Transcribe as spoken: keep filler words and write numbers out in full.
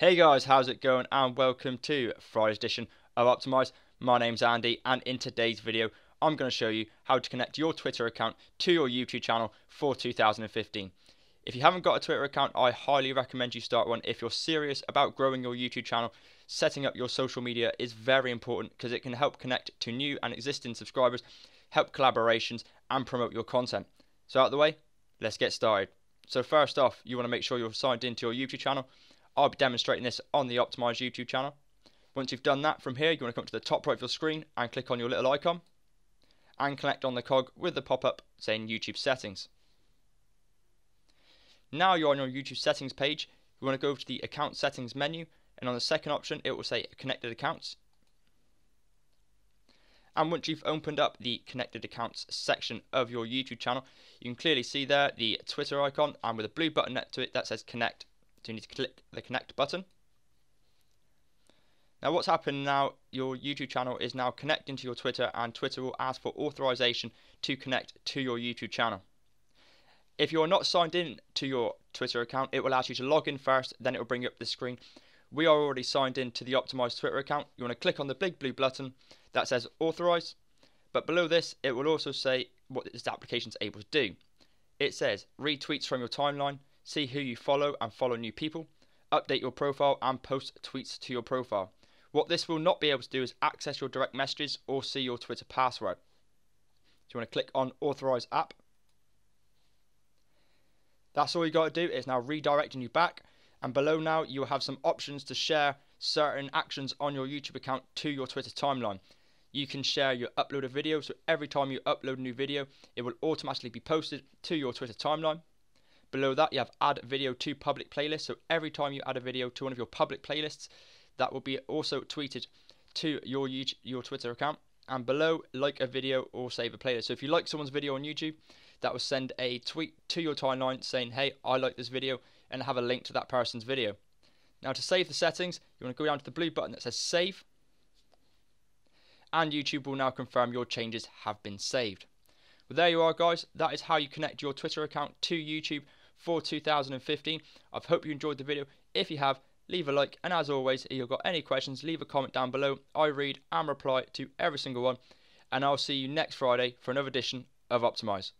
Hey guys, how's it going and welcome to Friday's edition of Optimize. My name's Andy and in today's video I'm going to show you how to connect your Twitter account to your YouTube channel for two thousand fifteen. If you haven't got a Twitter account, I highly recommend you start one. If you're serious about growing your YouTube channel, setting up your social media is very important because it can help connect to new and existing subscribers, help collaborations and promote your content. So out of the way, let's get started. So first off, you want to make sure you're signed into your YouTube channel. I'll be demonstrating this on the Optimize YouTube channel. Once you've done that, from here you want to come to the top right of your screen and click on your little icon and connect on the cog with the pop-up saying YouTube settings. Now you're on your YouTube settings page, you want to go to the account settings menu, and on the second option it will say Connected Accounts. And once you've opened up the Connected Accounts section of your YouTube channel, you can clearly see there the Twitter icon and with a blue button next to it that says Connect. So you need to click the connect button. Now what's happened now, your YouTube channel is now connecting to your Twitter and Twitter will ask for authorization to connect to your YouTube channel. If you're not signed in to your Twitter account, it will ask you to log in first, then it will bring you up the screen. We are already signed in to the Optimized Twitter account. You want to click on the big blue button that says authorize, but below this it will also say what this application is able to do. It says retweets from your timeline, see who you follow and follow new people, update your profile and post tweets to your profile. What this will not be able to do is access your direct messages or see your Twitter password. So you want to click on Authorize App. That's all you got to do. It's now redirecting you back, and below now you will have some options to share certain actions on your YouTube account to your Twitter timeline. You can share your uploaded video, so every time you upload a new video it will automatically be posted to your Twitter timeline. Below that you have add video to public playlist, so every time you add a video to one of your public playlists that will be also tweeted to your YouTube, your Twitter account. And below like a video or save a playlist, so if you like someone's video on YouTube that will send a tweet to your timeline saying hey, I like this video, and have a link to that person's video. Now to save the settings you want to go down to the blue button that says save, and YouTube will now confirm your changes have been saved. Well, there you are guys, that is how you connect your Twitter account to YouTube for two thousand fifteen. I hope you enjoyed the video. If you have, leave a like, and as always if you've got any questions leave a comment down below. I read and reply to every single one, and I'll see you next Friday for another edition of Optimize.